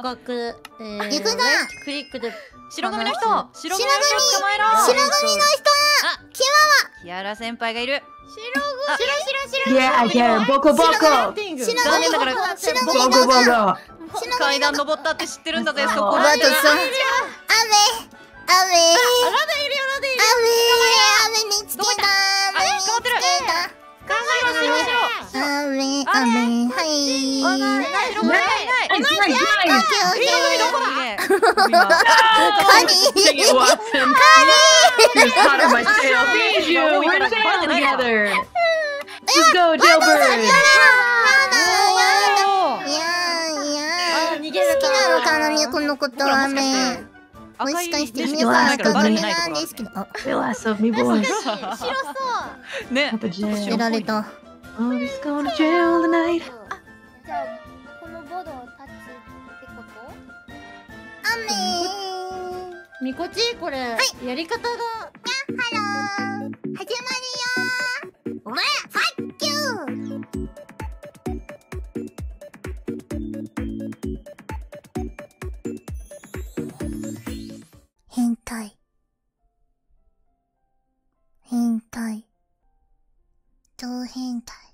告ゆくさんクリックで白組の人白組捕まえろ。白組の人キワワキアラ先輩がいる。白組ボコ階段登ったって知ってるんだぜ。そこだよ。雨につけた雨。もしかして皆さん赤組なんですけど、あ、白そうね、やられた。じゃあこのボードをタッチってこと？雨。みこちこれやり方が。ハロー始まるよ。お前ファッキュー。変態。超変態。